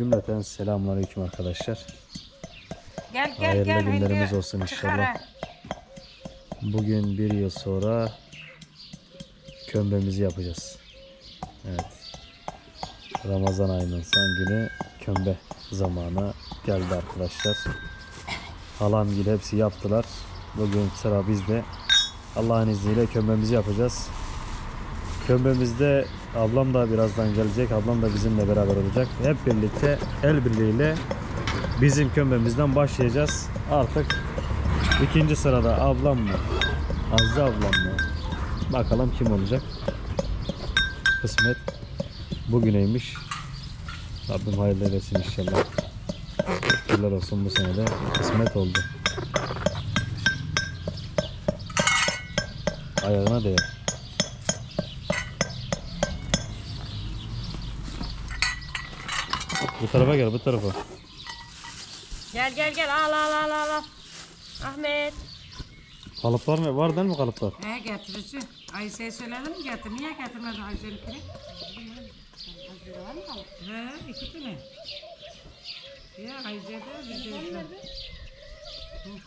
Cümleten selamünaleyküm arkadaşlar. Gel, hayırlı günlerimiz olsun inşallah. Bugün bir yıl sonra kömbemizi yapacağız. Evet. Ramazan ayının son günü kömbe zamanı geldi arkadaşlar. Halam gibi hepsi yaptılar. Bugün sıra bizde. Allah'ın izniyle kömbemizi yapacağız. Kömbemizde ablam da birazdan gelecek. Ablam da bizimle beraber olacak. Hep birlikte el birliğiyle bizim kömbemizden başlayacağız. Artık ikinci sırada ablam mı? Azze ablam mı? Bakalım kim olacak? Kısmet bugüneymiş. Rabbim hayırlı eylesin inşallah. Şükürler olsun, bu sene de kısmet oldu. Ayağına değer. Bu tarafa gel, bu tarafa. Gel gel gel, al. Ahmet. Kalıplar mı? Var değil mi kalıplar? He, getirici. Ayşe'ye söyledim mi getir? Niye getirmedin Ayşe'nin kere? He, iki tane. Ya Ayşe'de bir tane.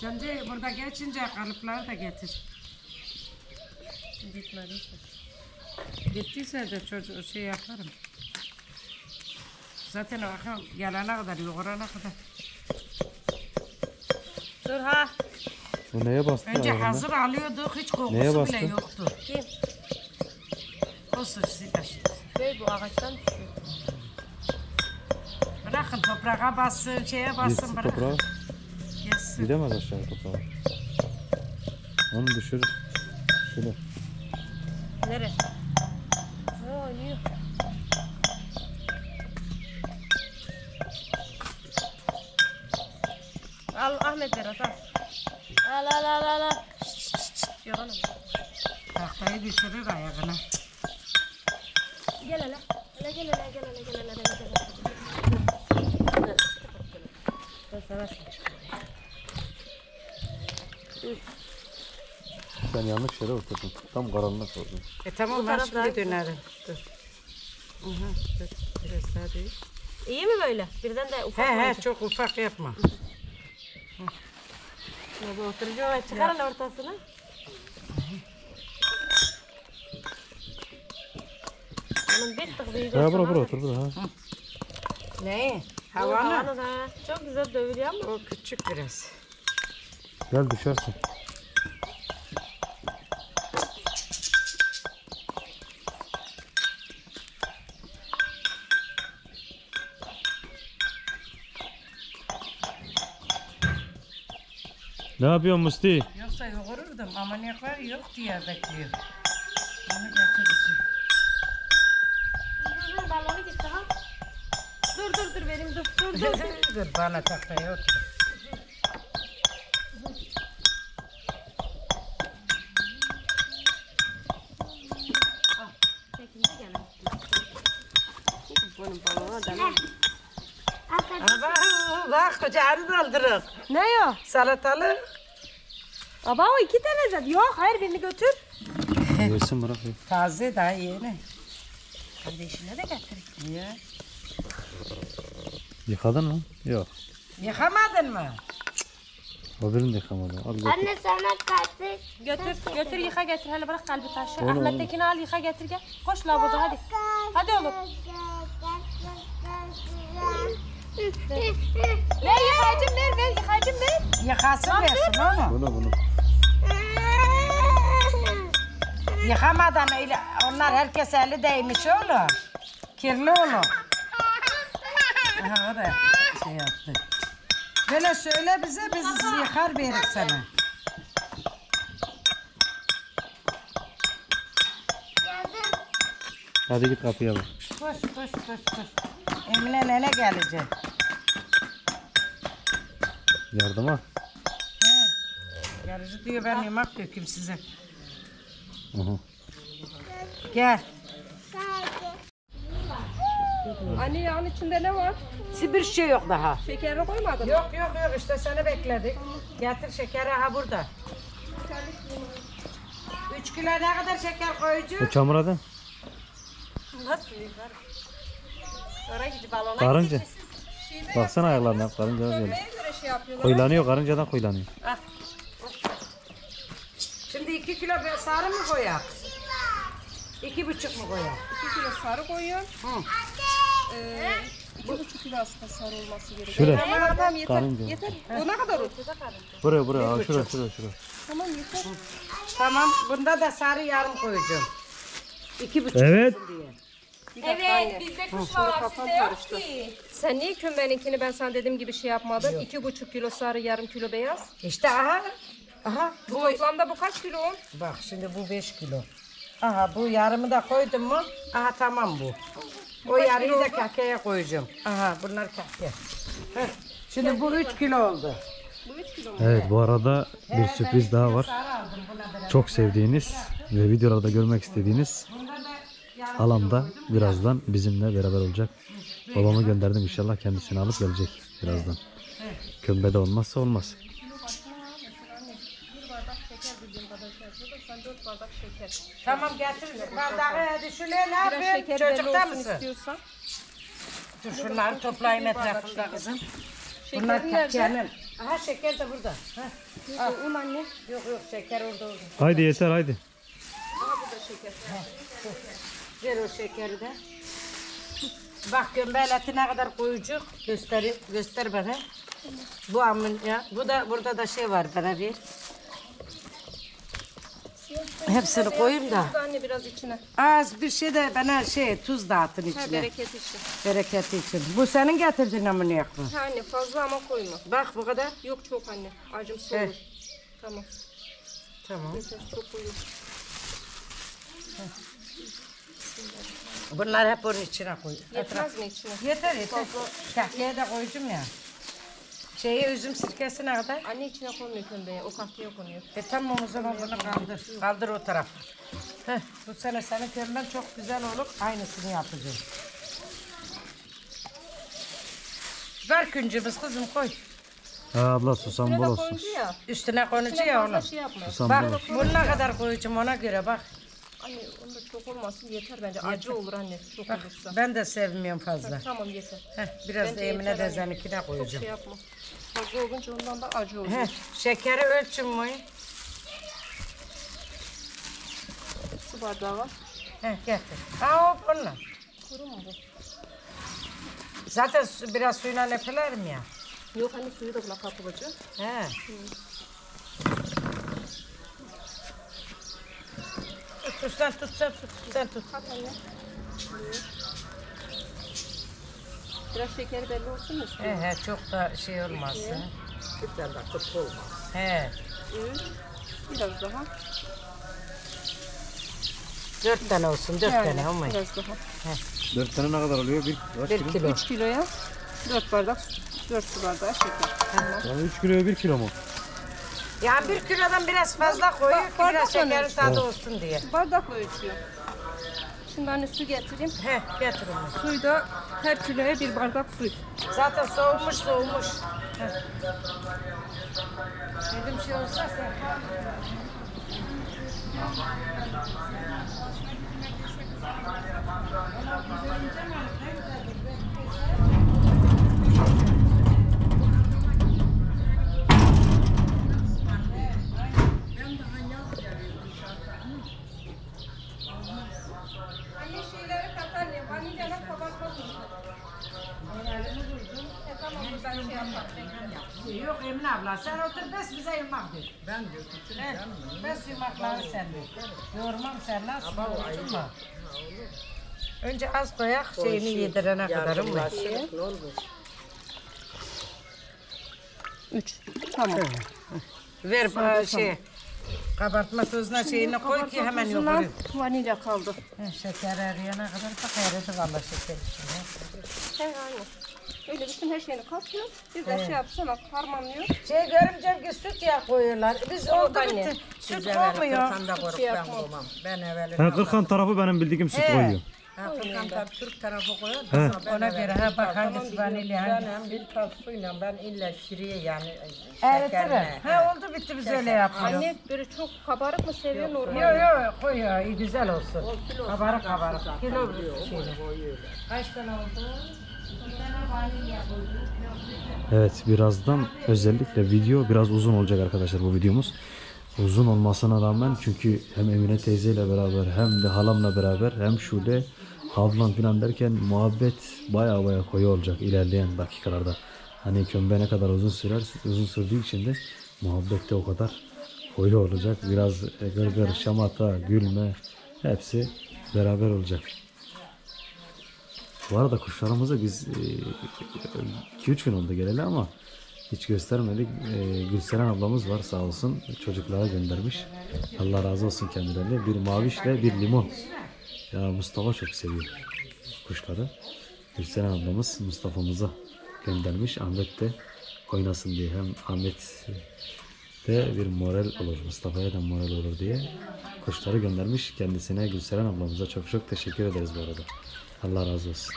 Şimdi burada geçince kalıpları da getir. Bitmediyse. Bittiyse de çocuğu şey yaparım. Zaten akşam gelene kadar, yoğurana kadar. Dur ha. Bu neye bastı? Önce arasında hazır alıyorduk, hiç kokusu bile yoktu. Kim? O sıçtı taşı. Böyle bu ağaçtan düşüyor. Bırakın toprağa bassın, şeye bassın, bırakın. Toprağa. Yesin. Gidemez aşağı toprağa. Onu düşürür. Şöyle. Nereye? Ne oynuyor? Al Ahmet ver, al. Al. Yoğun. Tahtayı düşürür ayağına. Gel hele. Gel. Sen yanlış yere oturdun. Tam karanlık oldu. Tamam, ben şimdi dönerim. Dur. Biraz daha değil. İyi mi böyle? Birden de ufak olacak. He, çok ufak yapma. Baba oturacağım, çıkarın ortasına. Onun bir tık büyüdü. Ya bura oturdu ha. Ne? Havanı da çok güzel dövülüyor ama o küçük biraz. Gel düşersin. Ne yapıyorsun Musti? Yoksa yoğururdum ama ne var yok diye bekliyor. Onu getireceğim. Dur balonu gitti ha. Dur benim dur. Dur bana taktaya otur. Ah, çekinde gelin. Bunun balonu da. Bak koca arı daldırır. Ne o? Salatalı. Baba o iki tane zaten. Yok, hayır birini götür. Yersin bırak. Taze daha yeni. Kardeşine de getir. Niye? Yıkadın mı? Yok. Yıkamadın mı? O birini de yıkamadım. Anne sana kalbi. Götür yıka getir. Hele bırak kalbi taşı. Ahmet Tekin'i al yıka getir gel. Koş lavaboda hadi. Hadi oğlum. Ver yıkacım ver yıkacım ver. Yıkasın versin ama. Bunu. Yıkamadan öyle, onlar herkes eli değmiş oğlum. Kirli olur. Aha o da şey yaptı. Böyle söyle bize, biz yıkar veririz sana. Hadi git kapıya bak. Koş. Emine nene gelecek. Yardıma. He. Yarıcı diyor ben yemek dökeyim size. Gel. Anne yağın içinde ne var? Hiçbir şey yok daha. Şekeri koymadın mı? Yok işte seni bekledik. Getir şekeri ha burada. 3 kilo ne kadar şeker koyacağız? Bu çamuradı. Nasıl yıkar? Karınca. Baksana ayaklarına, karınca böyle. Koylanıyor, karıncadan koylanıyor. Ah. Şimdi 2 kilo sarı mı koyak? 2,5 mu koyak? 2 kilo sarı koyuyor. Hı. 2,5 kilo aslında sarı olması gerekiyor. Şuraya. Tamam, tamam, yeter. Karınca. Yeter. Bu ne kadar olur? Buraya, buraya. Şuraya. Tamam, yeter. Hı. Tamam, bunda da sarı yarım koyacağım. 2,5 evet. Diye. Evet, bizde kuş var, sizde yok ki. Sen niye kömbeninkini ben sana dediğim gibi şey yapmadım? Yok. 2,5 kilo sarı, yarım kilo beyaz. İşte aha. Aha. Bu toplamda bu kaç kilo? Bak şimdi bu 5 kilo. Aha bu yarımı da koydum mu? Aha tamam bu. O yarımı da kahkeye koyacağım. Aha bunlar kahke. Heh. Şimdi evet, bu 3 kilo oldu. Bu 3 kilo oldu. Evet bu arada bir sürpriz daha var. Çok sevdiğiniz ve videolarda görmek istediğiniz halam da birazdan bizimle beraber olacak. Babama gönderdim, inşallah kendisini alıp gelecek birazdan. Kömbede olmazsa olmaz. Tamam getirin. Bardağı düşürler, ne yapayım? Çocukta mısın? Dur şunları toplayın etrafında kızım. Bunlar kahkenin. Aha şeker de burada. Al. Un anne. Yok yok şeker orada. Haydi yeter haydi. Aha bu da şeker. Ver o şekeri de. Bak gömbeğin eti ne kadar koyucuk. Göstereyim. Göster bana. Bu ammonya. Bu da burada da şey var bana bir. Hepsini koyayım da. Anne biraz içine. Az bir şey de bana şey tuz dağıtın içine. Ha, bereket için. Bereket için. Bu senin getirdiğin ammonya mı? Ha anne fazla ama koyma. Bak bu kadar. Yok çok anne. Acım soğur. Evet. Tamam. Tamam. Çok koyuyor. Bunlar hep onun içine koy. Yetmez mi içine? Yeter yeter. Kahkeye de koyacağım ya. Şeye üzüm sirkesi ne kadar? Anne içine koymuyor kömbeye. O kahkeye konuyor. E tamam o zaman bunu kaldır. Kaldır o tarafa. Heh. Bu sene senin kömben çok güzel olur. Aynısını yapacağım. Ver küncümüz kızım koy. Ha abla susam bol olsun. Üstüne konucu ya onu. Şey bak bununla kadar koyacağım ona göre bak. Anne onda çok olmasın yeter bence yeter. Acı olur anne çok bak, olursa. Ben de sevmiyorum fazla. Heh, tamam yeter. Heh, biraz bence da Emine de zenikine koyacağım. Çok şey yapma. Fazla olunca ondan da acı olur. Heh, şekeri ölçün mü? Su bardağı var. Heh getir. Ha hop onunla. Kuru mu bu? Zaten biraz suyuna lepilerim ya. Yok anne suyu da bırak kapıbacı. He. Dur sen tut, sen tut, sen tut. Biraz şekeri belli olsun mu? He, çok da şey olmaz. Lütfen bak, çok olmaz. He. Biraz daha. 4 tane olsun, 4 tane olmayın. Biraz daha. He. 4 tane ne kadar oluyor? 1 kilo. 3 kiloya 4 bardak, 4 su bardağı şeker. Tamam. 3 kiloya 1 kilo mu? Ya 1 kilodan biraz fazla koyuyor ki biraz şekerin tadı olsun diye. Bardakla ölçüyor. Şimdi anne su getireyim. Heh getirin. Suyu da her kiloya 1 bardak su. Zaten soğumuş. Heh. Dedim şey olsa sen... Yok Emine abla sen otur bes bize yumak dök. Ben dökücüm canım. Bes yumakları sen dök. Yormam sen nasıl yorulma. Önce az koyak şeyini yedirene kadar mı? Ne oldu? 3. Tamam. Ver bu şey. Kabartma tozuna şeyini koy ki hemen yoğurayım. Vanilya kaldı. Şeker eriyene kadar bak eridi valla şeker içine. Öyle bütün her şeyini katıyor. Biz de şey yapsana harmanlıyor. Şey görümcem ki süt ya koyuyorlar. Biz oldu bitti. Süt koymuyor. Ben evvelim. Kırkan tarafı benim bildiğim süt koyuyor. Fırkan tabi Türk tarafı koyar. Ona göre ha bak hangisi vanilya hangisi. Hem bir tas suyla ben illa şiriye yani şekerle. Ha oldu bitti biz öyle yapıyoruz. Anne böyle çok kabarık mı seviyor normal? Yok yok koyuyor iyi güzel olsun. Kabarık kabarık. Kilo koyuyor. Kaç tane oldu? Evet birazdan özellikle video biraz uzun olacak arkadaşlar bu videomuz. Uzun olmasına rağmen çünkü hem Emine teyzeyle beraber hem de halamla beraber hem Şule ablam filan derken muhabbet baya koyu olacak ilerleyen dakikalarda. Hani kömbe ne kadar uzun sürer, uzun sürdüğü için de muhabbet de o kadar koyu olacak. Biraz gırgır, şamata, gülme hepsi beraber olacak. Bu arada kuşlarımızı biz 2-3 gün oldu geleli ama hiç göstermedik. Gülseren ablamız var sağ olsun. Çocuklara göndermiş. Allah razı olsun kendilerine. Bir mavişle bir limon. Ya Mustafa çok seviyor kuşları. Gülseren ablamız Mustafa'mıza göndermiş. Ahmet de oynasın diye. Hem Ahmet de bir moral olur. Mustafa'ya da moral olur diye kuşları göndermiş. Kendisine Gülseren ablamıza çok teşekkür ederiz bu arada. Allah razı olsun.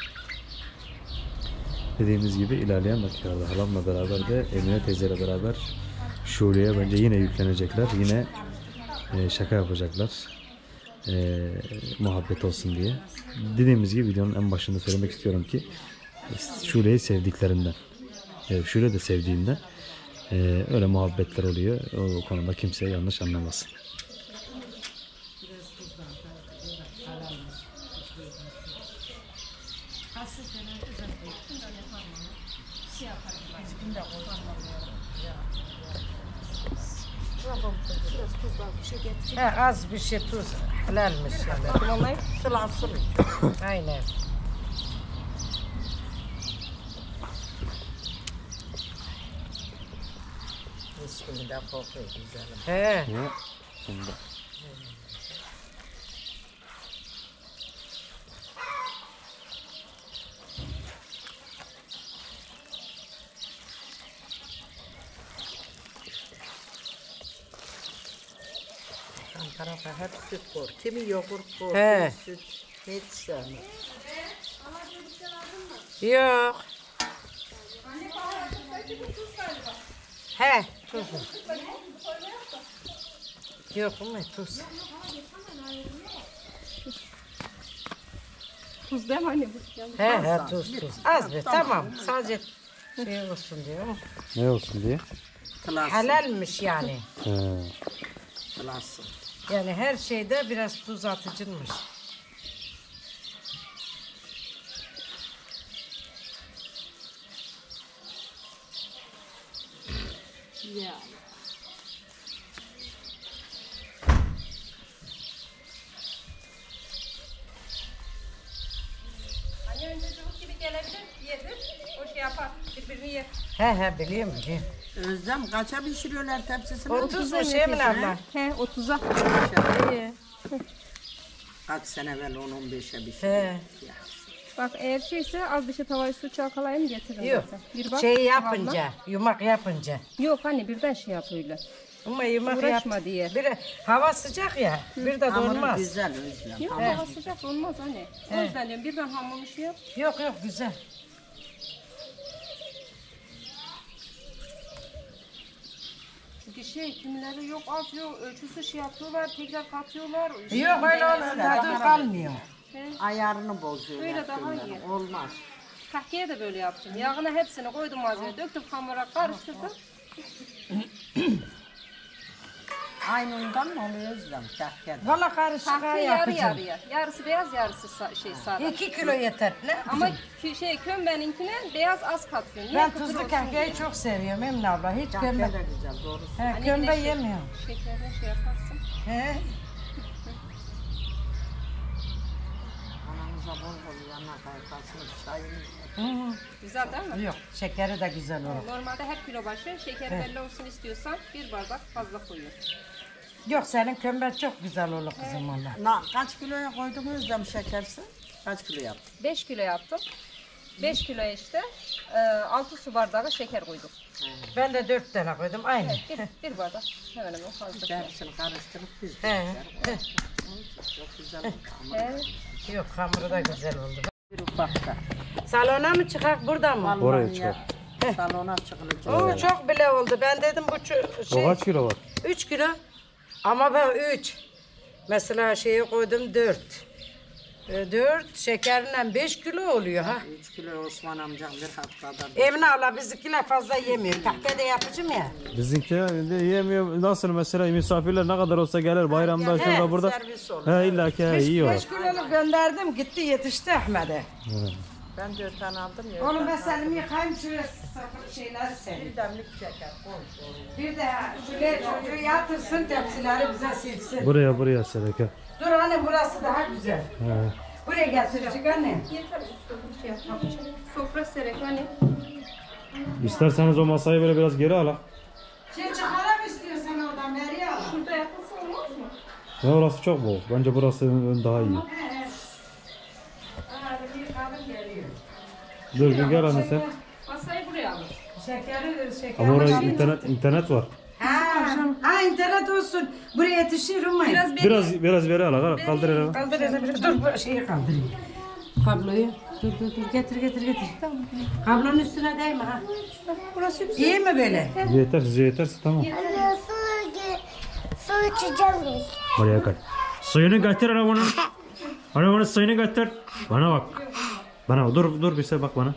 Dediğimiz gibi ilerleyen dakikalarda halamla beraber de Emine teyzeyle beraber Şule'ye bence yine yüklenecekler. Yine şaka yapacaklar. Muhabbet olsun diye. Dediğimiz gibi videonun en başında söylemek istiyorum ki Şule'yi sevdiklerinden. Şule de sevdiğinden öyle muhabbetler oluyor. O konuda kimseye yanlış anlamasın. Az bir şey tuz helalmiş yani. Onları sılansın. Aynen. Şimdi de kokuyor güzelim. He. Şimdi. Tarafa hep süt koyar. Kimi yoğurt koyar, süt hiç sevmez. Yok. He, tuz. Yok ama tuz. Tuz değil mi anne bu? He, tuz. Az be, tamam. Sadece şey olsun diyor. Ne olsun diye? Helalmiş yani. He. Klasın. Yani her şeyde biraz tuz atıcınmış. Ya. Anne önce çubuk gibi gelebilir, yedir, o şey yapar, birbirini yer. He biliyorum ki. Özlem kaça pişiriyorlar tepsisini? 30 mu şey mi abla? He 30'a. Kaç sene evvel 10-15'e pişiriyor. Bak eğer şeyse az bir şey tavayı su çalkalayayım getiririm. Yok bak, şey yapınca tavla. Yumak yapınca. Yok anne birden şey yapıyorlar. Ama yumak yapma diye. Bir, hava sıcak ya bir de donmaz. Hamurun güzel Özlem. Yok hava sıcak olmaz anne. O yüzden diyorum birden hamurunu şey yap. Yok güzel. Kimleri yok atıyor, ölçüsü şey yapıyorlar, tekrar katıyorlar. Yok öyle tadı kalmıyor. Ayarını bozuyor. Böyle daha iyi. Olmaz. Kahkeye de böyle yaptım. Yağını hepsini koydum malzemeye, döktüm hamura, karıştırdım. Aynı undan mı oluyor Özlem? Kahkeden. Valla karışık yarı. Yarısı beyaz, yarısı sarı. 2 kilo yeter. Ne? Ama kömbeninkine beyaz az katıyorsun. Ben tuzlu kahkeyi çok seviyorum Emine abla. Hiç kömbe de güzel, doğrusu. He, kömbe yemiyorum. Şekerden şey yaparsın. He. Anamıza bol yanına kayıtasın, çayını. Güzel değil mi? Yok, şekeri de güzel olur. Normalde her kilo başı şeker belli olsun istiyorsan 1 bardak fazla koyuyorsun. Yok senin kömben çok güzel olur kızım valla. Kaç kiloya koydun Özlem şekersin? Kaç kilo yaptın? 5 kilo yaptım. 5 kiloya işte 6 su bardağı şeker koydum. Ben de 4 tane koydum aynı. Evet, bir bardak. Hemen fazla. Hepsini karıştırıp biz de şeker koyduk. Çok güzel oldu. Evet. Yok, hamuru da güzel oldu. Salona mı çıkak, burada mı? Oraya çıkar. Salona çıkılacak. Oo, çok bile oldu. Ben dedim bu şey. Kaç kilo var? 3 kilo. Ama ben 3. Mesela şeyi koydum 4. 4 şekerle 5 kilo oluyor ha. 3 kilo Osman amcam bir haftada. Emine abla bizimkiler fazla yemiyor. Kahvede yapıcım ya. Bizimkiler de yemiyor. Nasıl mesela misafirler ne kadar olsa gelir bayramda şurada burada. He illa ki yiyor. 5 kiloluk gönderdim gitti yetişti Ahmet'e. Evet. Ben 4 tane aldım ya. Onu ben selim yıkayım şöyle sakın şeyleri selim. Bir demlik şeker koy. Bir de şöyle çocuğu yatırsın tepsileri bize silsin. Buraya seleke. Dur anne burası daha güzel. He. Buraya getirecek anne. Yeter üstü şey yapmak için. Sofra serek anne. İsterseniz o masayı böyle biraz geri ala. Şey çıkaram istiyorsan oradan nereye ala. Şurada yapılsa olmaz mı? Ya orası çok bol. Bence burası daha iyi. Evet. Bir kadın geliyor. Dur bir gel anne sen. Masayı buraya al. Şekeri ver şeker. Ama orada internet var. Ha internet olsun. Buraya yetişir umayın. Biraz veri ala. Kaldır hele. Dur şeyi kaldırayım. Kabloyu. Dur getir. Tamam. Kablonun üstüne değme ha. Burası güzel. İyi mi böyle? Yeter size yeterse tamam. Su içeceğim. Buraya kal. Suyunu getir arabanın. Arabanın suyunu getir. Bana bak. Dur bir şey bak bana.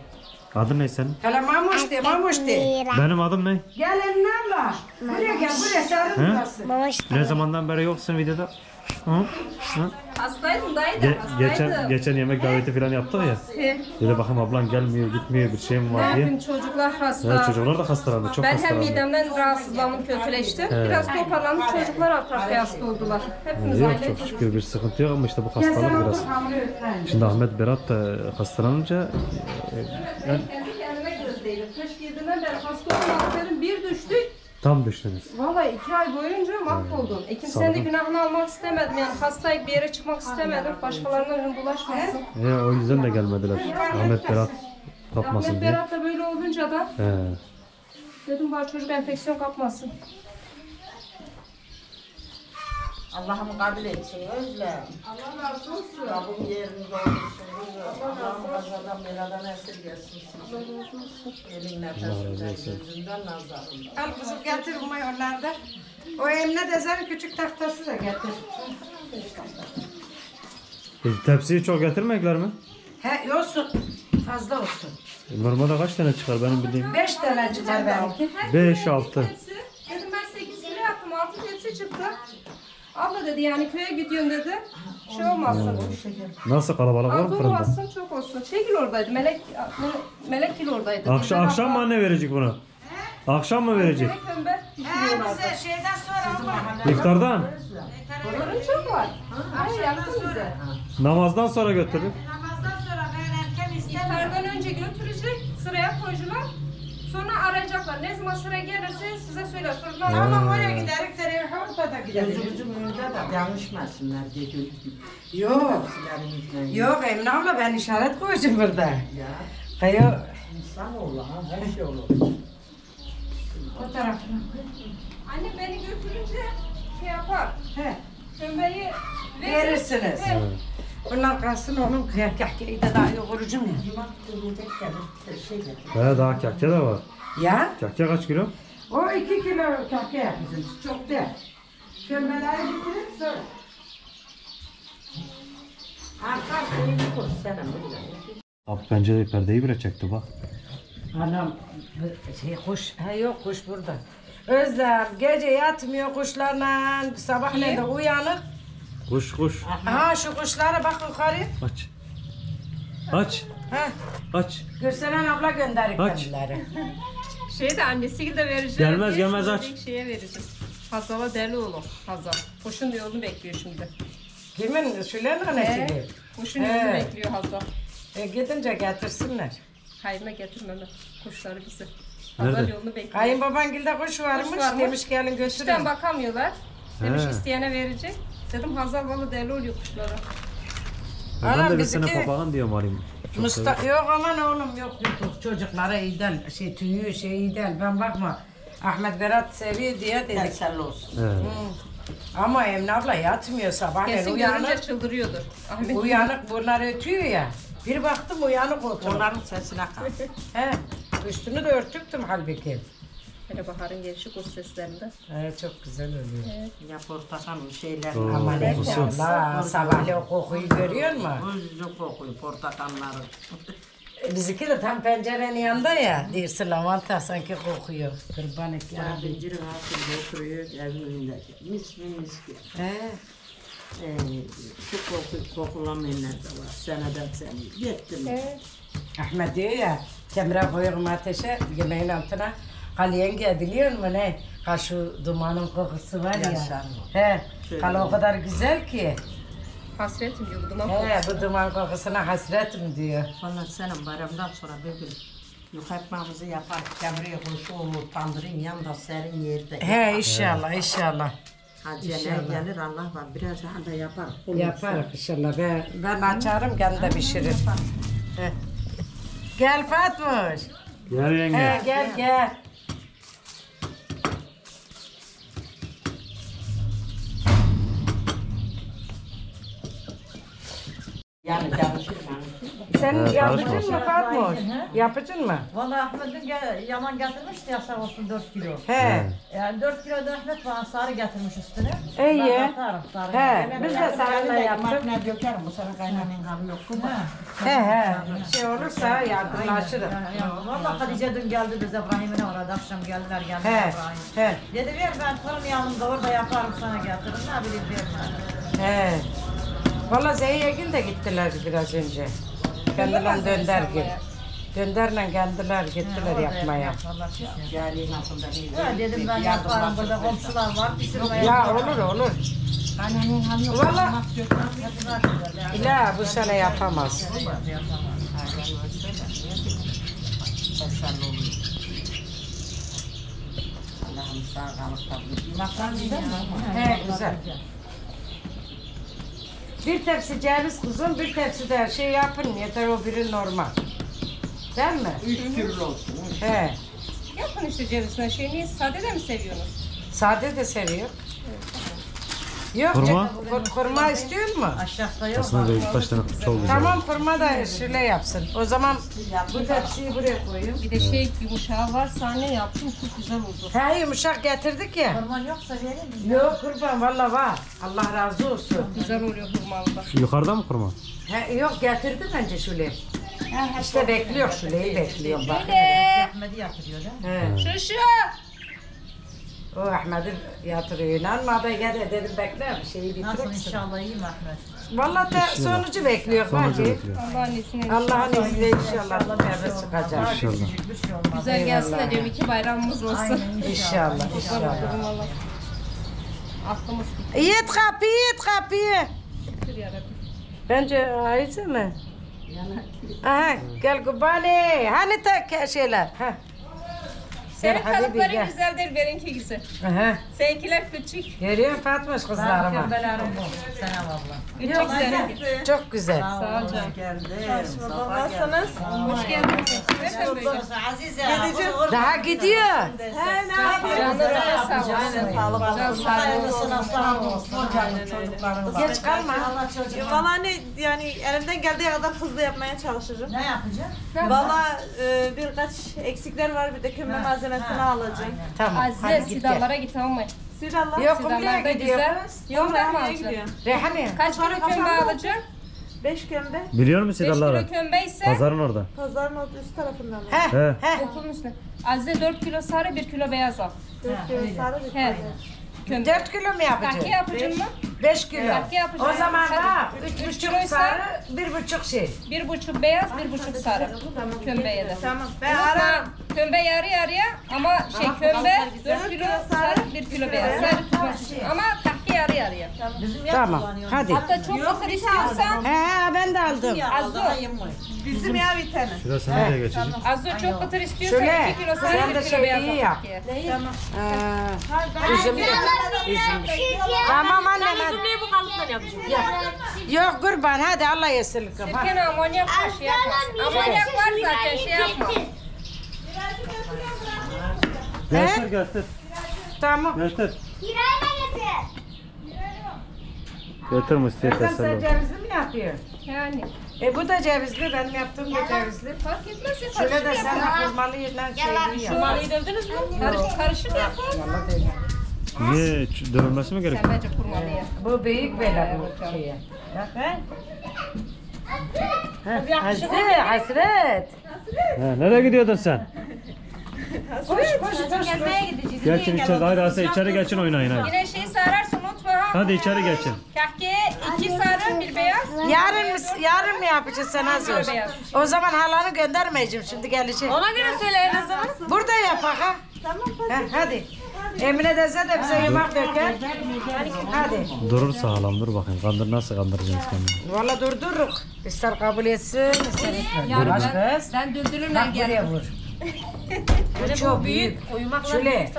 Adın ne senin? Hele Mamuş de. Benim adım ne? Gel eline abla. Buraya sarılın nasıl? Ne zamandan beri yoksun videoda? Hastaydım dayı da. Geçen yemek daveti falan yaptık ya. Dedi bakayım ablan gelmiyor gitmiyor bir şey mi var diye. Çocuklar hasta. Evet, çocuklar da hastalandı çok hastalandı. Ben hem midemden rahatsızlandım kötüleştim. Evet. Biraz toparlandım çocuklar arka hasta oldular. Hepimiz aile. Çok şükür bir sıkıntı yok ama işte bu hastalık biraz. Şimdi Ahmet Berat da hastalanınca. Kış girdiğinden beri hasta olmakların bir düştük. Tam düştünüz. Vallahi 2 ay boyunca mahvoldum. Kimsenin de günahını almak istemedim. Yani hastayıp bir yere çıkmak istemedim. Başkalarına bulaşmasın. O yüzden de gelmediler. Ahmet Berat kapmasın diye. Ahmet Berat da böyle olunca da dedim bari çocuk enfeksiyon kapmasın. Allah'ım kabul etsin özlem. Allah razı olsun. Rabbim yerinize olsun. Allah'ım kazadan beladan esirgesin. Allah razı olsun. Elin nefesinden, gözünden, nazarından. Al kızım getir umayı onlarda. O Emine de senin küçük tahtası da getir. Tepsiyi çok getirmekler mi? He olsun. Fazla olsun. Normalde kaç tane çıkar benim bildiğim? 5 tane çıkar belki. 5-6. Dedim ben 8 lira yaptım. 6 tepsi çıktı. Abla dedi yani köye gidiyorsun dedi. Şey olmazsın. Nasıl kalabalık var mı fırında? Olmazsın çok olsun. Şey kilo oradaydı. Melek kilo oradaydı. Akşam mı anne verecek bunu? He? Akşam mı verecek? Bize şeyden sonra var. İftardan? Bunun çok var. Bize. Namazdan sonra götürür. Namazdan sonra ben erken istedim. İftardan önce götürecek. Sıraya koyacaklar. Sonra arayacaklar. Ne zaman sıra gelirse size söyler. Ama oraya giderek tereyağında da gideriz. Ucumda da yanlışmasınlar diye gördük. Yok. Yok Emine abla ben işaret koyacağım burada. Ya. Hayır. İnsanoğlu ha her şey olur. O tarafına. Anne beni götürünce şey yapar. He. Kömbeyi verirsiniz. He. Bunlar kalsın onun kahkeyi de daha yoğurucu mu? He daha kahke de var. Ya? Kahke kaç kilo? O 2 kilo kahke yapmışız. Çok değil. Kömbeleri bitirip sonra. Arka şeyi bir koşsana. Abi pencereyi perdeyi bile çekti bak. Anam şey kuş. He yok kuş burada. Özlem gece yatmıyor kuşlarla. Sabahleyin de uyanık. Kuş. Ha şu kuşlara bak yukarı. Aç. Ha. Aç. Gürselen abla gönderir kendileri. Şey de annesi de verecek. Gelmez aç. Şeye vereceğim. Hazal'a deli oğlum. Hazal. Kuşun yolunu bekliyor şimdi. Kimin? Şule'nin annesi gibi. Kuşun yolunu bekliyor Hazal. Gidince getirsinler. Hayırına getirmeme kuşları bize. Hazal yolunu bekliyor. Kayınbabangilde kuş varmış. Demiş gelin götürün. İşten bakamıyorlar. Demiş isteyene verecek. Dedim Hazal balı deli oluyor kuşlara. Ben de bir sene papağan diyorum arayayım. Yok aman oğlum yok. Çocuklara iyi del. Tüyü iyi del. Ben bakma. Ahmet Berat seviyor diye dedik. Teselli olsun. Ama Emine abla yatmıyor sabahleyin. Kesin görünce çıldırıyordur. Ahmet uyanık bunlar ötüyor ya. Bir baktım uyanık oturuyor. Onların sesine kalktı. He. Üstünü de örtüktüm halbuki. Hele baharın gelişi kuş seslerinde. Evet çok güzel oluyor. Evet. Ya portakal şeyler. Aman Allah sabahleyin o kokuyu görüyor musun? Özcü kokuyu portakalların. Bizimki de tam pencerenin yanında ya. Dirsi lavanta sanki kokuyor. Kurban et ya. Pencerenin altında oturuyor evin önündeki. Mis mis gibi. Şu kokulamayanlar da var. Seneden seni. Yettim. Ahmet diyor ya. Kemre koyuyorum ateşe yemeğin altına. Kalenge biliyor musun ne? Kaşu dumanın kokusu var ya. Kale o kadar güzel ki. Hasretim diyor bu duman kokusuna. Bu duman kokusuna hasretim diyor. Vallahi senin bayramdan sonra böyle yukatmamızı yapar. Kemriye koşu olur, tandırın yanında serin yerde. İnşallah, inşallah. Hacıya gelir Allah var, biraz daha da yapar. Yapar inşallah. Ben açarım, kendi de pişiririm. Gel Fatmuş. Gel yenge. Gel. Yani sen yapıcın mı Fatmuş? Yapıcın mı? Valla Ahmet'in yaman getirmişti ya sağ olsun 4 kilo. Yani 4 kilo da Ahmet bana sarı getirmiş üstüne. Ben atarım sarı. Biz de sarıyla yaptık. Ne dökerim bu sarı kaynanın kanı yok mu? Bir şey olursa yardımlaşırım. Valla Hatice dün geldi bize İbrahim'ine orada akşam geldiler İbrahim. Dedi ver ben fırın yanımda orada yaparım sana getiririm. Ne bileyim vermem. Valla Zeynep'in de gittiler biraz önce. Kendiler dönder gibi. Dönderle geldiler gittiler yapmaya. Dedim ben yaparım burada komşular var. Ya olur. Valla illa bu sene yapamaz. Güzel. Bir tepsi ceviz kuzum, bir tepsi de şey yapın yeter o biri normal. Değil mi? 3 türlü olsun. Yapın işte cevizine şey niye sade de mi seviyorsunuz? Sade de seviyor. Yok kurma, kurma istiyor mu? Aşağıda yok. Aslında ilk baştan atmış oldu. Tamam kurma da şöyle yapsın. O zaman bu tepsiyi buraya koyun. Bir de şey yumuşağı varsa anne yaptım çok güzel oldu. Yumuşak getirdik ya. Kurma yoksa verin. Yok kurma valla var. Allah razı olsun. Çok güzel oluyor kurmalıda. Yukarıda mı kurma? Yok getirdi bence şöyle. İşte bekliyor şuleyi bekliyor. Ahmet'i yatırıyor değil mi? Şuşu! O Ahmet'i yatırıyor. İnanma be gel dedim bekle bir şeyi bitirirsin. Nasıl inşallah iyi mi Ahmet? Valla da sonucu bekliyor. Allah'ın izniyle inşallah beraber çıkacak. Güzel gelsin de diyorum iki bayramımız olsun. İnşallah. Aklımız gitti. Yet kapıyı. Bence ayıcı mı? Gel kubali. Hani tak şeyler? Senin kalıpları güzel değil, benimki güzel. Seninkiler küçük. Görüyor musun Fatmış kızlarıma? Ben kömbelarım bu. Sana valla. Küçük senin. Çok güzel. Sağ ol canım. Nasılsınız? Hoş geldiniz. Azize. Daha gidiyor. Ne yapıyorsun? Sağ ol. Geç kalma. Valla yani elimden geldiği kadar hızlı yapmaya çalışacağım. Ne yapacağım? Valla birkaç eksikler var, bir de kömbe malzemesi. Mesele alacağım. Tamam. Aziz Sidallara git almayın. Sidallar. Yok kumlaya gidiyoruz. Yok Rehane gidiyor. Rehane. Kaç kilo kömbe alacağım? 5 kömbe. Biliyor musun Sidallara? 5 kilo kömbe ise. Pazarın orada. Pazarın orada üst tarafından. Okulun üstüne. Aziz'e 4 kilo sarı 1 kilo beyaz al. 4 kilo sarı 1 kilo beyaz. 4 kilo mu yapacağım? Takki yapacağım mı? 5 kilo. O zaman da 3,5 sarı, 1,5 şey. 1,5 beyaz, 1,5 sarı. Kömbeye de. Tamam. Kömbe yarı yarıya ama kömbe 4 kilo sarı, 1 kilo beyaz. Sarı tutmasın. Ama takki yarı yarıya. Tamam. Hadi. Hatta çok mısır istiyorsan. Ben de aldım. Azu. Bizim ya bir tane. Şurada sana da geçeceğim. Azu çok mısır istiyorsan 2 kilo sarı, 1 kilo beyaz al. Tamam. Üzüm. Tamam annem. Üzümleri bu kalıptan yapacağım. Yok kurban hadi Allah yesinlik. Sirken amonyak var şey yapma. Amonyak var zaten şey yapma. Göster. Tamam. Göster. Kirayla getir. Götürmüş diye tasarlı. Sen cevizli mi yapıyorsun? Yani. Bu da cevizli, benim yaptığım da cevizli. Fark etmez ya. Şöyle de sen kurmalı yerden şeyini yap. Kurmalıyı dövdünüz mü? Karışık yapalım. Niye? Dövülmesi mi gerekiyor? Sen bence kurmalı yap. Bu büyük bela bu şeye. He? Hasret. Nereye gidiyordun sen? Koş. Gezmeye gideceğiz. Geçin içeri. Hadi Asya içeri geçin oynayın. Yine şeyi sararsın unutma. Hadi içeri geçin. Kahke iki sarı bir beyaz. Yarın mı yapacağız sen hazır? O zaman halanı göndermeyeceğim şimdi geleceğim. Ona göre söyle en azından. Burada yapak ha. Tamam hadi. Emine teyze de bize yemek döker. Hadi. Durur sağlam dur bakayım. Kandır nasıl kandıracağız kendini? Valla durduruk. İster kabul etsin ister etmez. Ben döndürürüm geriye vur. Bu çok büyük. Şöyle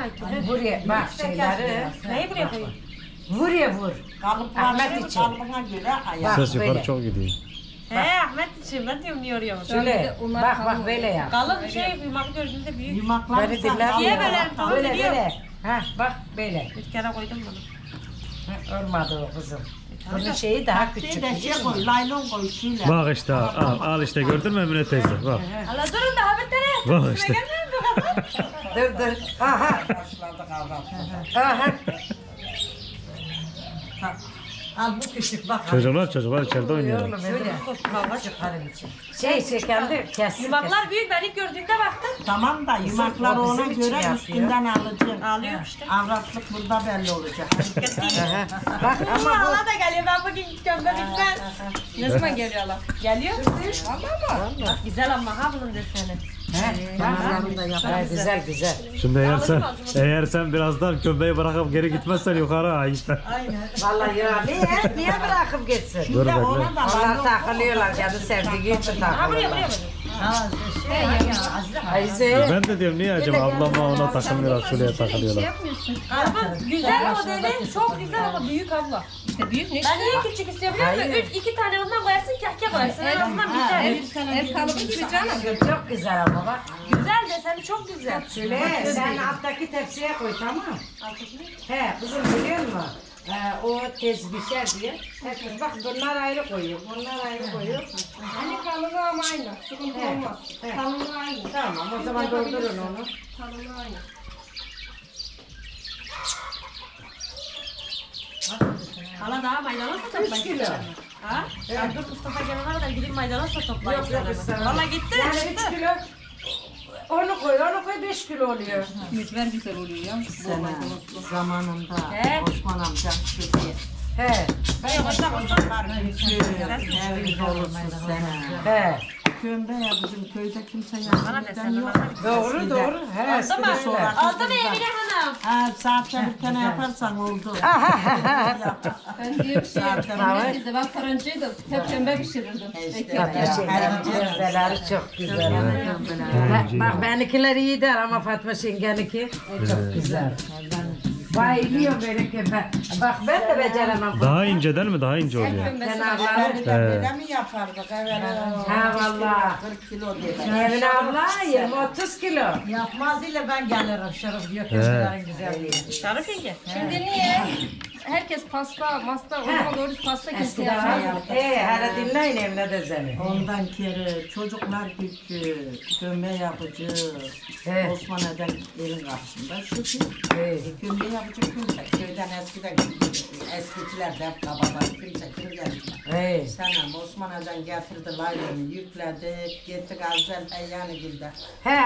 buraya bak şeyleri. Neyi buraya koyun? Buraya vur. Ahmet için. Ses yukarı çok gidiyor. He Ahmet için ben diyorum niye oraya vur? Şöyle bak böyle yap. Kalın şey yumak gördüğünde büyük. Yumaklar niye böyle? Ha bak böyle. Bir kere koydum bunu. Olmadı o kızım. Bunun şeyi daha küçük. Laylon koy şöyle. Bak işte al işte gördün mü Emine teyze? Bak. Allah durun da habetleri. Bak işte. Dur. Aha. Aha. Al bu küçük bak. Çocuklar içeride oynuyorlar. Şöyle. Şey kendi kesin. Yumaklar büyük ben ilk gördüğümde baktım. Tamam da yumaklar ona göre üstünden alacaksın. Alıyor işte. Avratlık burada belli olacak. Bak ama hala da geliyor ben bugün gömdemekten. Ne zaman geliyorlar? Geliyor. Ama bak güzel ama ha bunun desene. He, güzel. Şimdi eğer sen birazdan kömbeyi bırakıp geri gitmezsen yukarı ayıptır. Aynen. Vallahi ya niye bırakıp gitsin? Şimdi ona da onlar takılıyorlar canı sevdiği için takılıyorlar. Ben de diyorum niye acaba ablama ona takılmıyorlar şuraya takılıyorlar. Ama güzel modeli çok güzel ama büyük abla. İşte büyük ne? Ben niye küçük istiyorum biliyor musun? 2 tane ondan koyarsın kahke koyarsın. En azından güzel. Ev kalıbı güzel. Çok güzel ama bak. Güzel de sen çok güzel. Şöyle sen alttaki tepsiye koy tamam mı? He kızım biliyor musun? O tez biçer diye. Herkes bak bunlar ayrı koyuyor. Hani kalınlığı ama aynı. Sıkıntı olmaz. Kalınlığı aynı. Tamam o zaman doldurun onu. Kalınlığı aynı. Hala daha maydanoz mu toplayacak? Ha? Ben dur Mustafa gelene kadar gidip maydanoz da toplayacak. Valla gitti. Yani 3 kilo. Onu koy 5 kilo oluyor. Mütver güzel oluyor ya. Zamanında Osman amcam şöyle. He. Ben başlamıştım var. He. Köyde ya bizim köyde kimse yapmıyor. Doğru. He. Aldı mı Emine Hanım? Ha zaten bir tane yaparsan oldu. Ben diye bir şey yaptım. Biz de ben karıncaydım. Hep kömbe pişirirdim. Kömbeleri çok güzel. Bak benimkiler iyi der ama Fatma Şengen'inki çok güzel. Bayılıyor böyle kömbe. Bak ben de beceremem. Daha inceden mi? Daha ince oluyor. Böyle mi yapardık? Ha valla. 40 kilo diye. Emine abla 20-30 kilo. Yapmaz ile ben gelirim. Şarif diyor köşelerin güzelliği. Şarif yenge. Şimdi niye? Herkes pasta, ondan doğru pasta kesiyor. Hala dinleyin Emine teyzeni. Ondan kere çocuklar gitti, kömbe yapacağız. Osman Eden elin karşısında şükür. Kömbe yapacak kimse. Köyden eskiden eskikiler de hep kabalar. Kimse geldi. Senem Osman Eden getirdi laylonu yükledi. Gittik Azel Peyyan'ı girdi.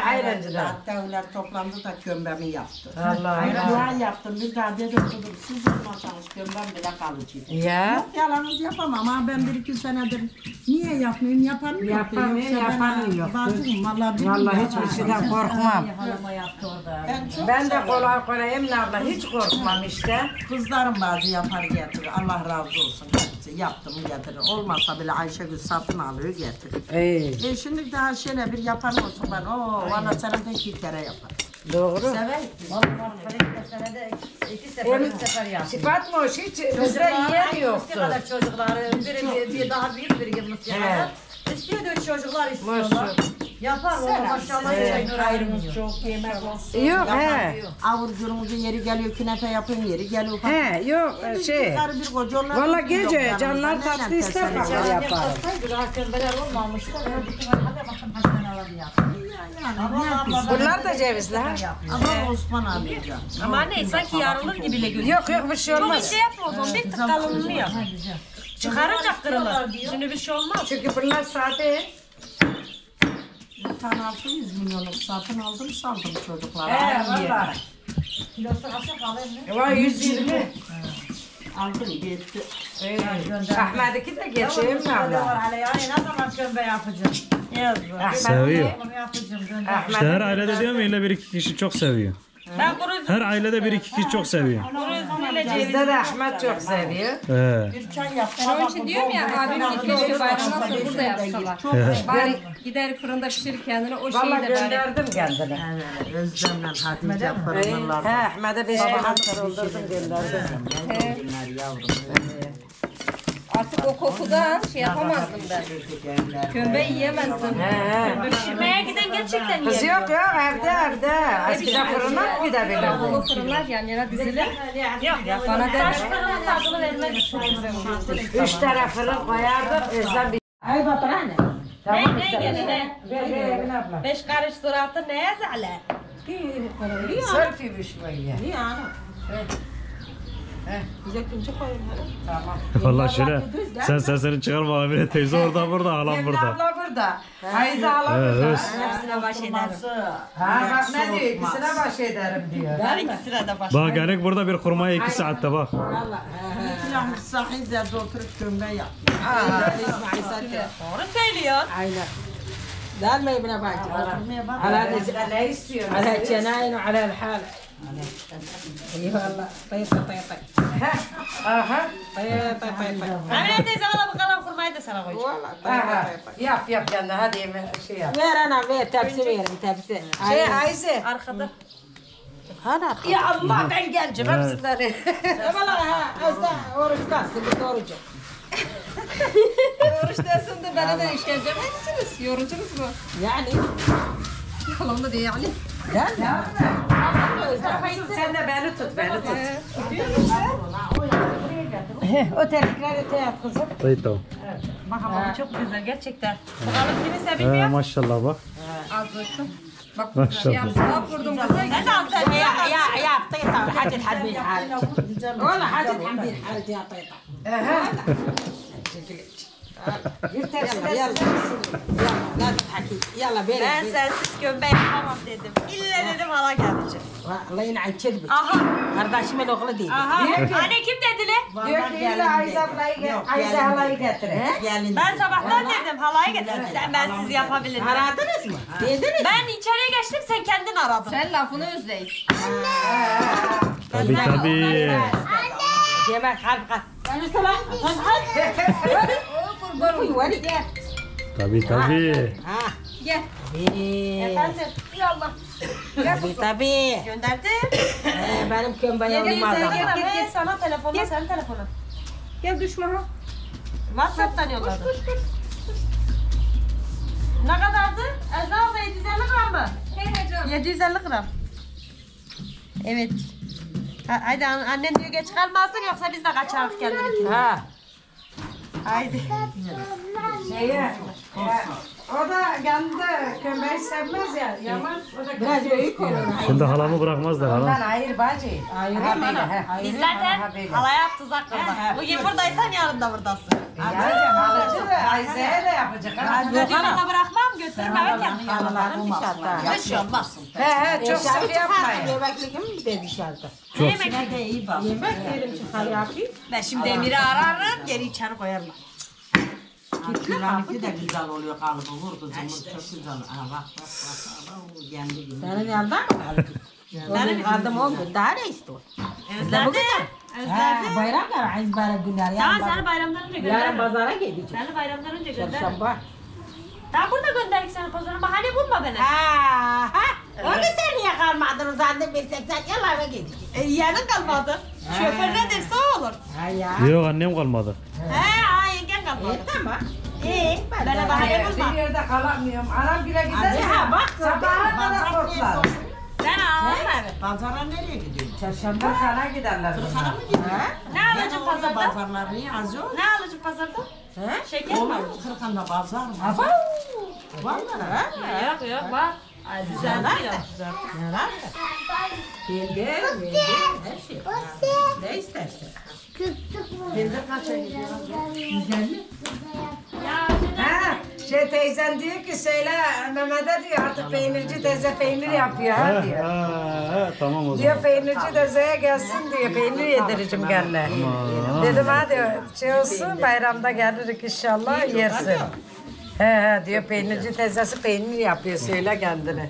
Ayrancı'da. Hatta onlar toplandı da kömbemi yaptı. Ayrancı'da yaptım. Bir daha dedim siz olmaz. Kömbem bile kalıcıydı. Yok yalanız yapamam ama ben 1-2 senedir niye yapmayayım? Yapanı yok. Vallahi hiçbir şeyden korkmam. Ben de kolay Emine abla hiç korkmam işte. Kızlarım bazı yapar getirir. Allah razı olsun. Yaptım getirir. Olmazsa bile Ayşegül satın alıyor getirir. Şimdi daha şöyle bir yapar olsun ben. Valla senede 2 kere yaparım. Doğru. Sever. Senede 2 sefer yaptım. Şifat mı hoş hiç bizde yiyen yoktu. Kadar çocuklar. Biri daha büyük bir yıllık yanar. İstiyordu çocuklar istiyorlar. Yapar oğlum maşallah. Hayrımız çok yemek olsun. Yok he. Avurcumuzun yeri geliyor künefe yapayım yeri geliyor. He yok şey. Valla gece canlar tatlı ister yapar. Bunlar da cevizli ha. Ama Osman abi. Ama ne sanki yarılır gibi bile görünüyor. Yok yok bir şey olmaz. Çok şey yapma o zaman bir tık kalınlığı yap. Çıkaracak kırılır. Şimdi bir şey olmaz. Çünkü bunlar sade. Bir tane 600 milyonluk satın aldım sandım çocuklara. Valla. Kilosu kaçak alayım mı? Valla 120. Evet. Aldım gitti. Ahmet'deki de geçeyim mi abla? Ne zaman kömbe yapacağım? Seviyor. İşte her ailede diyorum öyle bir iki kişi çok seviyor. Her ailede bir iki kişi çok seviyor. Bizde de Ahmet çok seviyor. Onun için diyorum ya abim keşke bayrama nasıl burada yapsalar. Bari gider fırında pişir kendine o şeyi de bari. Valla gönderdim kendine. Özlemle Hatice fırınlarla. Ahmet'e bir şey hatırladım gönderdim. Artık o kokudan şey yapamazdım ben. Kömbe yiyemezdim. Pişirmeye giden gerçekten yiyelim. Kız yok ya evde. Eskiden fırınlar mıydı böyle? Bolu fırınlar yan yana dizilir. Yok. Bana derler. Taş fırının tadını vermez. 3 tane fırın koyardım. Özlem bir... Ay batarane. Ne gelin ne? 5 karış suratı neye zahlet? Sörfü büşmeyi. Niye anam? Valla şöyle sen seslerini çıkarma abine teyze orada burada halam burada. Abla burada. Hayza halam burada. Hepsine baş ederim. Ha bak ne diyor ikisine baş ederim diyor. Ben ikisine de baş ederim. Bak gerek burada bir kurmaya 2 saatte bak. Valla. İkram sahil yerde oturup kömbe yapıyor. Doğru söylüyor. Aynen. Dermeyi buna bak. Ala istiyor. Ala cenayin ve ala hal. Eyvallah. Tay. Aha. Tay. Amine teyze valla bu kalan kurmayı da sana koyacağım. Valla tay. Yap canım hadi şey yap. Ver anam ver tepsi verin tepsi. Şey Ayşe. Arkada. Ya Allah ben geleceğim hepsileri. Valla ha. Azda oruçtasın biz orucu. Oruçtasın da bana da işkence mi etsiniz? Yorucunuz mu? Yani. Kalamda değil yani. Gel ya. Sen de beni tut. O terlikler öte yat kızım. Tamam. Bak ama çok güzel gerçekten. Bakalım kimse bilmiyor. Maşallah bak. Az olsun. Bak maşallah. Ya bak vurdum kızı. Ne yaptın ya teyta hadi hadi hadi. Ola hadi ya teyta. Ben sensiz kömbe yapamam dedim. İlle dedim hala gelecek. Allah'ın açık bir. Aha. Kardeşimin oğlu değil. Aha. Anne kim dedi le? Diyor ki illa Ayza halayı getir. Ben sabahtan dedim halayı getir. Ben sizi yapabilirim. Aradınız mı? Dediniz. Ben içeriye geçtim sen kendin aradın. Sen lafını özleyin. Tabii. Anne. Yemek harika. Tabii. Gel. Efendim. Ya Allah. Tabii. Gönderdim. Benim kömbe yanıma aldım. Gel sana telefonla sen telefonla. Gel düşme ha. WhatsApp'tan yolladım. Kuş. Ne kadardı? Ezra abla 750 gram mı? Hey hocam. 750 gram. Evet. Haydi annen diyor geç kalmasın yoksa biz de kaçarız kendimiz. Ha. Haydi. Şeye. O da kendi kömbeyi sevmez ya. Yaman. Biraz büyük olur. Şimdi halamı bırakmazlar halam. Ondan hayır bacı. Hayır. Biz zaten halaya tuzak kıldık. Bugün buradaysan yarın da buradasın. Halacı da Ayze'ye de yapacak. Götürmeme bırakmam götürmeme kendim yanılarım dışarıda. Hiç olmazsın. He çok sıkı yapmayın. Yemekliğim de dışarıda. Yemek de iyi bak. Yemek yerim çıkar yapayım. Ben şimdi Emir'i ararım geri içeri koyarlar. Kiramiki de güzel oluyor kalıbı vur kızım çok güzel. Bak geldi. Senin yandan mı kaldı? Benim adım oldu. Daha ne istiyor? Özlerde. Bayramlar ayız bayram günler. Daha sen bayramdan önce gönder. Yarın pazara geleceğim. Sen bayramdan önce gönder. Çarşamba. Daha burada gönderdik seni pazara bahane bulma beni. O gün sen niye kalmadın uzandın bir tek sen yalan mı gideceksin? Yarın kalmadı. Şoför ne derse o olur. Yok annem kalmadı. He. Tamam. Ben bahane bulma. Bir yerde kalamıyorum. Anam bile gider. Ha bak sabaha kadar korklar. Sen ağlama. Pazara nereye gidiyorsun? Çarşamba kana giderler. Kana mı gidiyorsun? Ne alacaksın pazarda? Pazarlar niye az yok? Ne alacaksın pazarda? He? Şeker mi? Kırkanda pazar mı? Var. Var mı? Yok yok var. Güzeller de. Güzeller de. Bildir, bildir. Her şey. Ne istersen. Bildir kaça gidiyor? 150. Ha, şey teyzen diyor ki söyle Mehmet'e diyor artık peynirci teyze peynir yapıyor ha diyor. He, tamam o zaman. Diyor peynirci teyzeye gelsin diyor peynir yedireceğim gelle. Dedim hadi şey olsun bayramda geliriz inşallah yersin. He diyor peynirci teyzesi peynir yapıyor söyle kendine.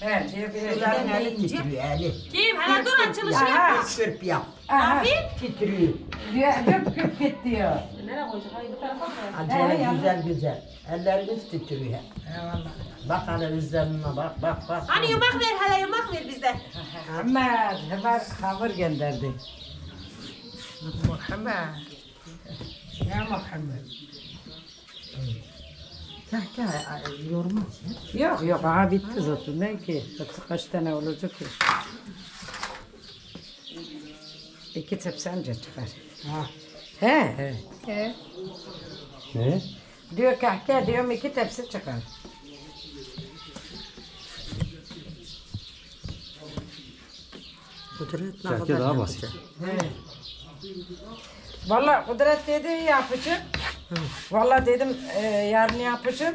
Evet, şuradan eli titriyor, eli. Kim? Hala dur, açılışı yapma. Sırp yap. Afiyet. Titriyor. Güp git diyor. Nereye koyacak? Bu tarafa koyacak. Acayip güzel. Ellerimiz titriyor. Eyvallah. Bak hala üzerine bak. Hani yumak ver hala yumak ver bizde. Muhammed hamur gönderdi. Muhammed. Ya Muhammed. Tahta yorma. Yok ağa bitti zaten. Ne ki? Kaç tane olacak ki? 2 tepsi anca çıkar. He. Ne? Diyor kahkeh diyorum 2 tepsi çıkar. Kudret daha basit. Valla Kudret dedi yapacağım. Valla dedim yarın yapacağım.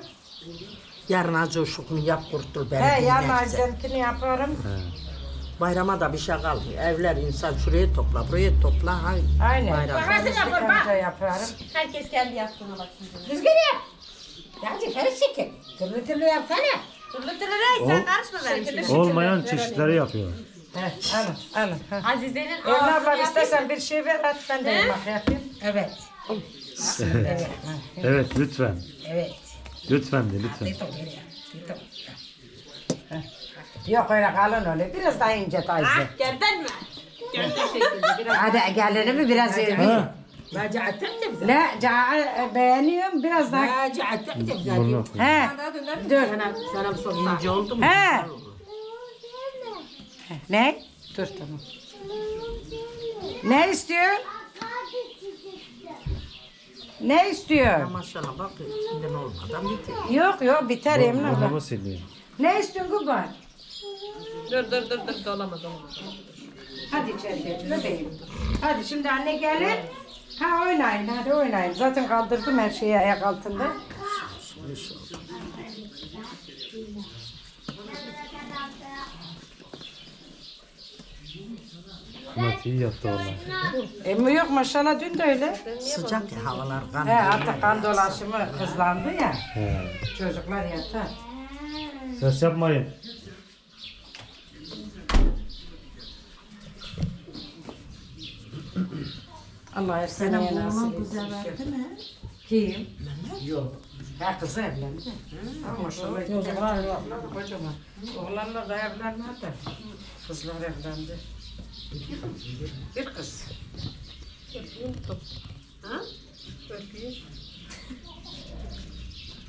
Yarın acıkını yap kurtul beni. He yarın acıkını yaparım. Bayrama da bir şey kalmıyor. Evler insan şuraya topla, buraya topla. Hayır. Aynen. Bayram. Bak nasıl yapar bak. Yaparım. Herkes kendi yaptığına baksın. Düzgün yap. Yani feri çekin. Türlü yapsana. Türlü reis sen karışma benim. Olmayan çeşitleri yapıyor. Evet, alın. Azize'nin ağzını abla istersen bir şey ver, hadi ben de yemek yapayım. Evet. Evet, lütfen. Evet. Lütfen. Yok öyle kalın öyle, biraz daha ince Teyze. Gerden mi? Gerden şekilde. Hadi gelinimi biraz yürüyeyim. La beğeniyorum biraz daha. Dur, sana sorma. İnce oldu mu? Ne? Dur tamam. Ne istiyor? Maşallah bak içinden olmadan biter. Yok biter Emine abla. Ne istiyorsun kurban? Dur dolama. Hadi içeri bebeğim. Hadi şimdi anne gelin. Ha oynayın. Zaten kaldırdım her şeyi ayak altında. Hikmet iyi yaptı vallahi. Yok maşallah dün de öyle. Sıcak ya havalar kan. Artık kan dolaşımı hızlandı ya. Çocuklar yatar. Ses yapmayın. Allah her sene nasip etsin. Kim? Yok. Her kız evlendi. Maşallah. Kocaman evlenler, kocaman. Oğlanlar da evlenmedi. Kızlar evlendi. Bir kız.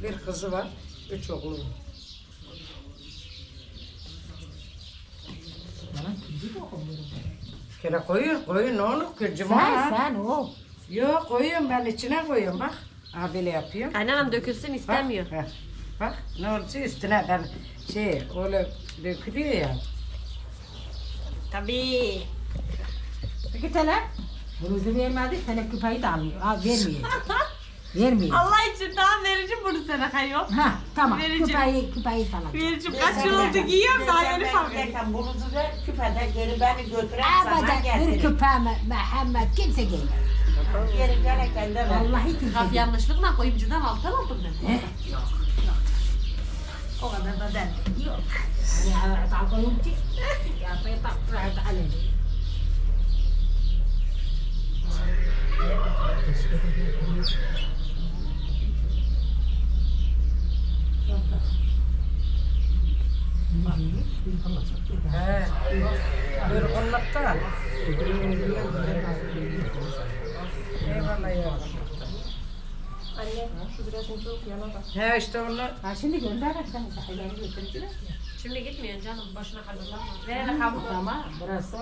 Bir kızı var, 3 oğlu. Kere koyun ne olur ki? Sen o. Yok koyuyorum ben içine koyuyorum bak. Abiyle yapıyorum. Annem dökülsün istemiyor. Bak, bak ne olursa üstüne ben öyle dökülüyor ya. Tabii. Peki telep? Buruzu vermedi, telep küpeyi de almıyor. Vermiyor. Vermiyor. Allah için daha vereceğim bunu sana hayır. Ha tamam. Küpeyi sana. Vereceğim kaç yıl oldu giyiyorum daha yeni fark ettim. Buruzu ver küpede geri beni götüren sana gelirim. Bir küpe Mehmet kimse gelmez. Geri gelirken de vallahi kaf yanlışlıkla koyumcudan alttan aldım ben. Yok. O kadar da değil. Yok. Yani koyumcu. Ya pek taktıradı aleni. Anne, şu biraz soğuk yana bak. He işte onlar. Ha şimdi gönder sen sahilleri götürürler. Şimdi gitmiyorsun canım, başına hazırlanma. Nereye kaldı ama? Burası.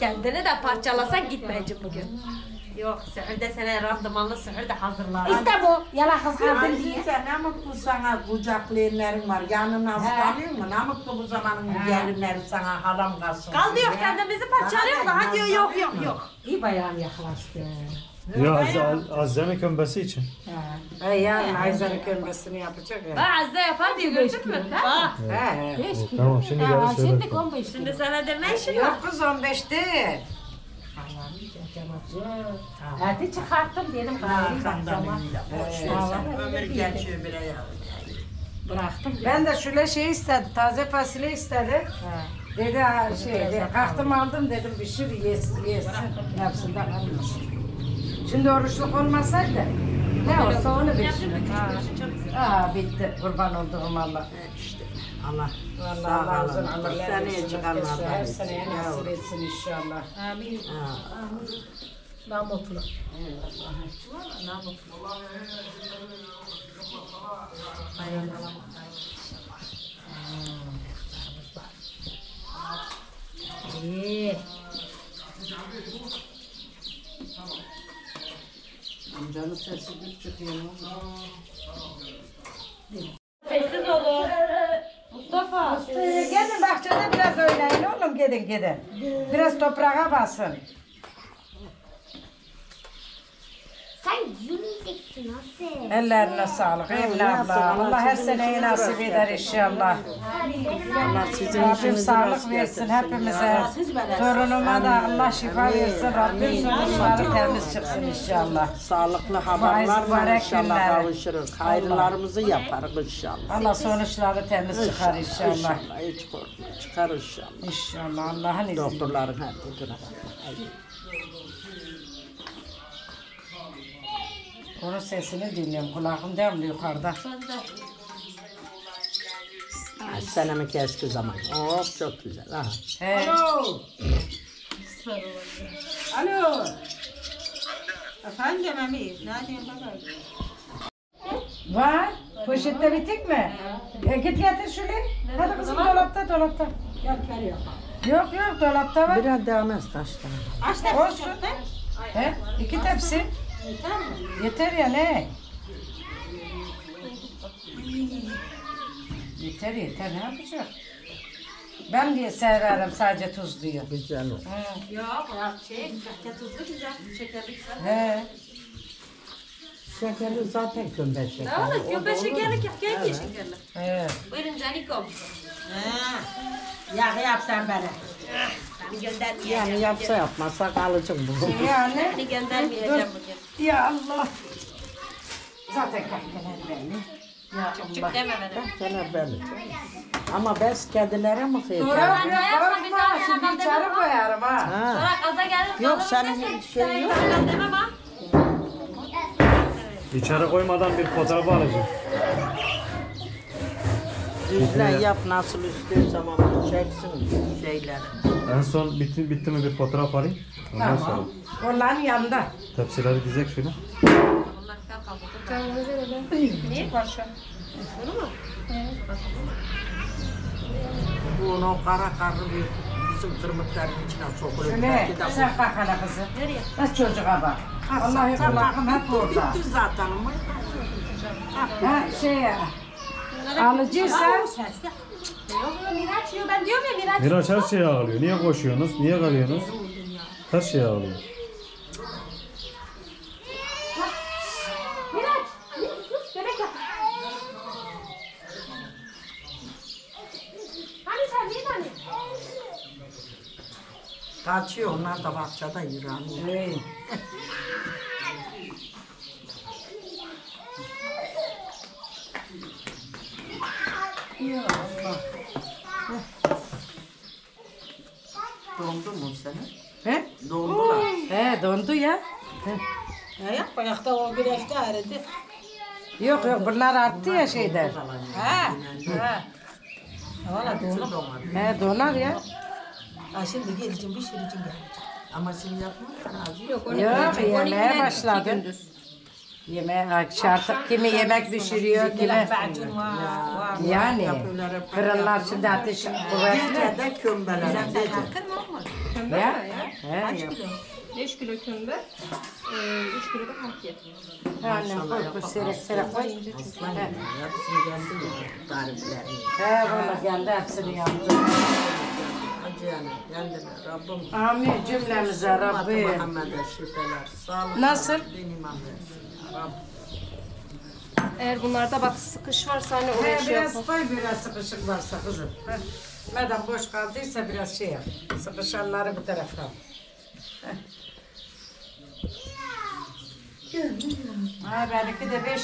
Kendini de parçalasan gitmeyeceğim bugün. Yok, sihirde sana randımanlı sihir de hazırlar. İşte bu, yalan kızgardın diye. Sen ne mutlu sana kucaklayınların var, yanına alıyor mu? Ne mutlu bu zamanın gelinleri sana halam kalsın. Kaldı yok, kendimizi parçalıyor da hadi yok. İyi bayağı yaklaştı. Ya Azze'nin kömbesi için. Yani Azze'nin kömbesini yapacak ya. Bak Azze yapar diye gördük mü? Tamam şimdi gel söyle. Şimdi 15. Şimdi sana demeyin şimdi. Yok kız 15'ti. Hadi çıkarttım dedim. Ömür geçiyor bile ya. Bıraktım. Ben de şöyle şey istedim, taze fasulye istedim. Dedi kalktım aldım dedim pişir yesin. Hepsinden almasın. Şimdi oruçluk olmasaydı, ne olsa onu bitirdim. Bitti, kurban olduğum Allah. İşte Allah, sağ olsun, Allah seneye çıkarmadan. Her seneye nasip etsin inşallah. Amin. Namutlu. İyi. Amcanın sesi bir çıkıyor. Sessiz olun. Mustafa. Gelin bahçede biraz oynayın oğlum gidin. Biraz toprağa basın. Sen yürüyeceksin nasıl? Ellerine sağlık evlatlar. Allah her seneyi nasip eder inşallah. Rabbim sağlık versin hepimize. Torunuma da Allah şifa versin. Rabbim sorunları temiz çıksın inşallah. Sağlıklı haberler var inşallah alışırız. Hayırlarımızı yaparız inşallah. Allah sonuçları temiz çıkar inşallah. Hiç korkma çıkar inşallah. İnşallah Allah'ın izniyle. Doktorların her türlü. Onun sesini dinliyorum. Kulağım devamlı yukarıda. Selamı keski zaman. Oh çok güzel. Hey. Alo. Alo. Efendim Emir. Ne diyeyim baba? Var. Poşette bitik mi? Git getir şöyle. Hadi kızım dolapta. Yok dolapta var. Biraz devam et taştan. Aç tepsi çoktu. He? 2 tepsi. Yeter ya ne? Yeter ne yapacak? Ben diye severim sadece tuz diyor. Güzel o. Ya tuzlu güzel, şekerli güzel. He. Şekerli zaten kömbe şekerli. Doğru, kömbe şekerli, kefkeki şekerli. He. Buyurun canikom. Yağı yap sen bana. Yani yapsa yapmazsa kalıcım bu. Yani göndermeyeceğim bugün. Ya Allah. Zaten kahveler belli. Ya küçük deme beni. Ama ben kedilere mi kıyacağım? Sonra bırakma, şimdi içeri koyarım ha. Sonra kaza gelir. Yok senin şey yok. İçeri koymadan bir fotoğrafı alacağım. Düzle yap nasıl istiyorsan ama çeksin şeyleri. En son bitti mi bir fotoğraf alayım. Ondan sonra. Onların yanında. Tepsileri dizecek şöyle. Ne var şu? Bunu mu? Bu onu kara karlı bir bizim tırmıkların içine sokuluyor. Şöyle sen bak hala kızı. Nereye? Nasıl çocuğa bak. Allah'ım Allah'ım hep orada. Bitti zaten. Ha şeye. Alıcıysan. Miraç diyor ben diyorum ya Miraç. Miraç her şeye ağlıyor. Niye koşuyorsunuz? Niye kalıyorsunuz? Her şeye ağlıyor. Kaçıyor, onlar da bahçede yürüyor. Evet. Ya Allah. Dondu mu seni? He? Dondu lan. He, dondu ya. Ne yap? Ayakta o güneşte eridi. Yok yok, bunlar arttı ya şeyden. He. He. Valla donar. He, donar ya. Ha şimdi geleceğim, bir sürü için geleceğim. Ama şimdi yapmam lazım. Yok, yemeğe başladım. Yemeğe, artık kimi yemek pişiriyor, kimi... Yani, fırınlar şimdi ateş kuvvetli. De kömbeler. Kömbe mi ya? Kaç kilo? 5 kilo kömbe, 3 kilo da kakiye. Annem koy, serek serek koy. Aslan yemeği, hepsini geldi mi? Tariflerini. He, valla geldi, hepsini yaptı. Rabbim. Amin cümlemize Rabbim. Nasıl? Eğer bunlarda bak sıkış varsa hani oraya şey yapalım. Biraz koy, biraz sıkışık varsa kızım. Madem boş kaldıysa biraz şey yap. Sıkışanları bu tarafa al. Benimki de 5